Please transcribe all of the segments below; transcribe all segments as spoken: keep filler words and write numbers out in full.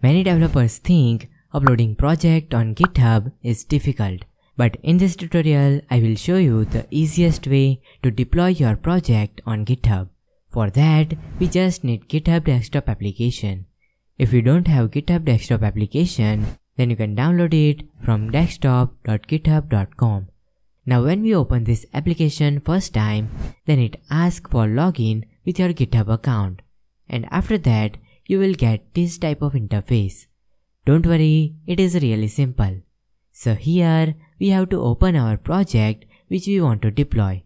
Many developers think uploading project on GitHub is difficult, but in this tutorial I will show you the easiest way to deploy your project on GitHub. For that, we just need GitHub Desktop application. If you don't have GitHub Desktop application, then you can download it from desktop dot github dot com. Now when we open this application first time, then it asks for login with your GitHub account. And after that, you will get this type of interface. Don't worry, it is really simple. So here, we have to open our project which we want to deploy.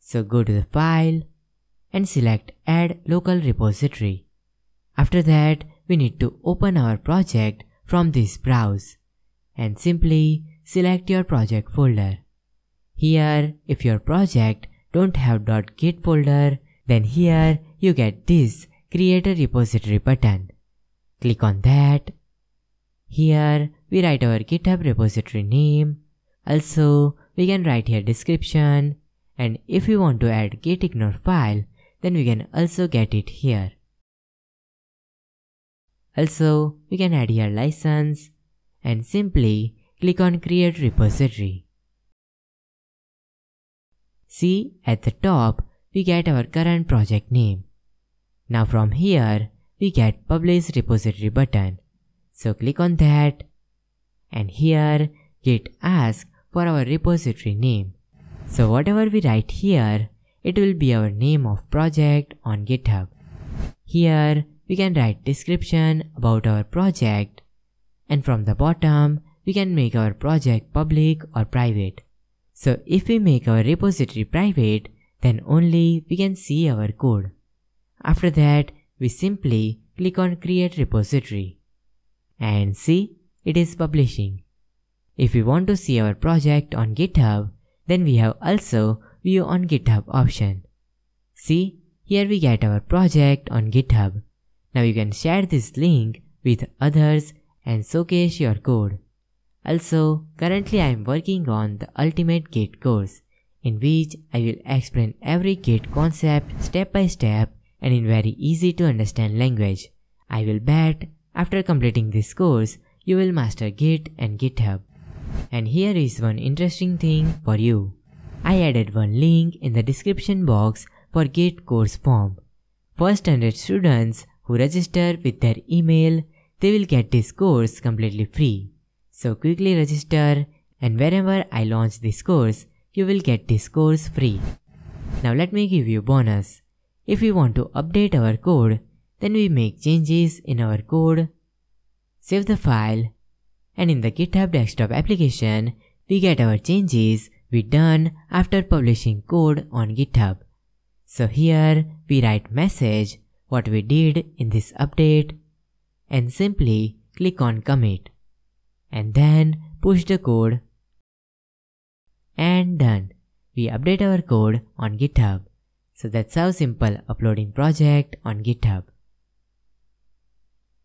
So go to the file and select add local repository. After that, we need to open our project from this browse and simply select your project folder. Here, if your project don't have .git folder, then here you get this create a repository button. Click on that. Here we write our GitHub repository name. Also, we can write here description, and if you want to add gitignore file, then we can also get it here. Also, we can add here license and simply click on create repository. See, at the top we get our current project name. Now from here we get publish repository button. So click on that, and here Git asks for our repository name. So whatever we write here, it will be our name of project on GitHub. Here we can write description about our project, and from the bottom we can make our project public or private. So if we make our repository private, then only we can see our code. After that, we simply click on create repository and see, it is publishing. If we want to see our project on GitHub, then we have also view on GitHub option. See, here we get our project on GitHub. Now you can share this link with others and showcase your code. Also, currently I am working on the Ultimate Git course, in which I will explain every Git concept step by step and in very easy to understand language. I will bet after completing this course, you will master Git and GitHub. And here is one interesting thing for you. I added one link in the description box for Git course form. First one hundred students who register with their email, they will get this course completely free. So quickly register, and whenever I launch this course, you will get this course free. Now let me give you bonus. If we want to update our code, then we make changes in our code, save the file, and in the GitHub Desktop application, we get our changes we done after publishing code on GitHub. So here we write message what we did in this update and simply click on commit and then push the code, and done. We update our code on GitHub. So that's how simple uploading project on GitHub.